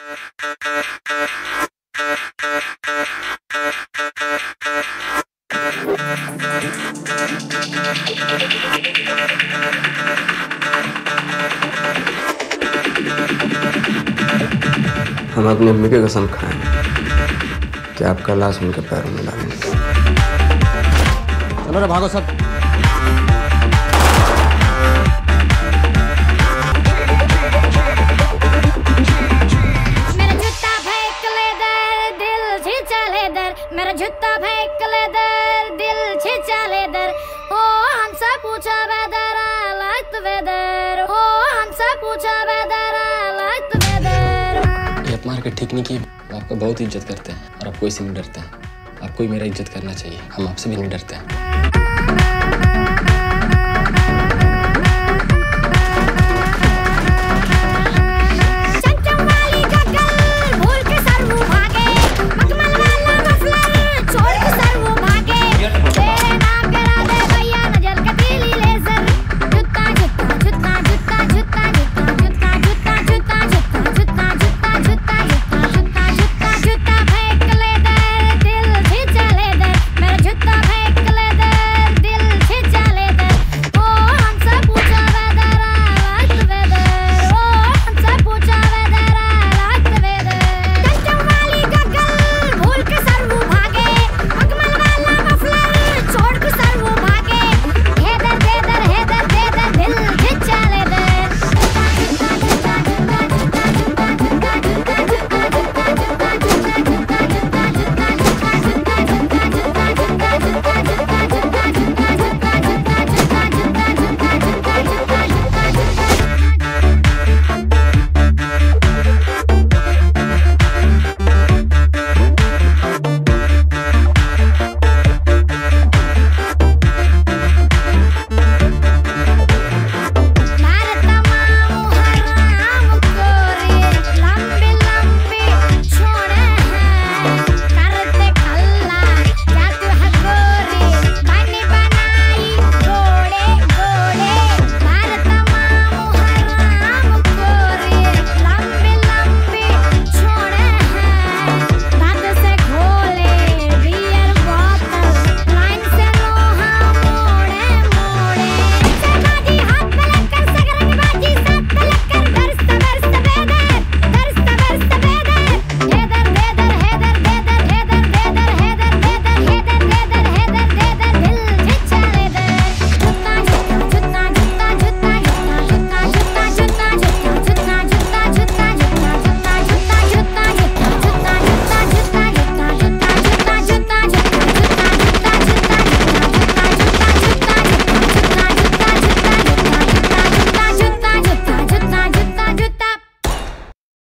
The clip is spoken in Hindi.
हम अपनी अम्मी की कसम खाएं कि आपका लाश उनके पैरों में डालेंगे। चलो रे भागो सब। मेरा झूठा भाई कलेदर दिल छिछा लेदर, मेरा झूठा भाई कलेदर दिल छिछा लेदर। ओ हमसे पूछा वेदर लाइक द वेदर, ओ हमसे पूछा वेदर लाइक द वेदर। ये मार्केट ठीक नहीं की, आपका बहुत इज्जत करते हैं और आप कोई से नहीं डरते हैं। आपको ही मेरा इज्जत करना चाहिए, हम आपसे भी नहीं डरते हैं।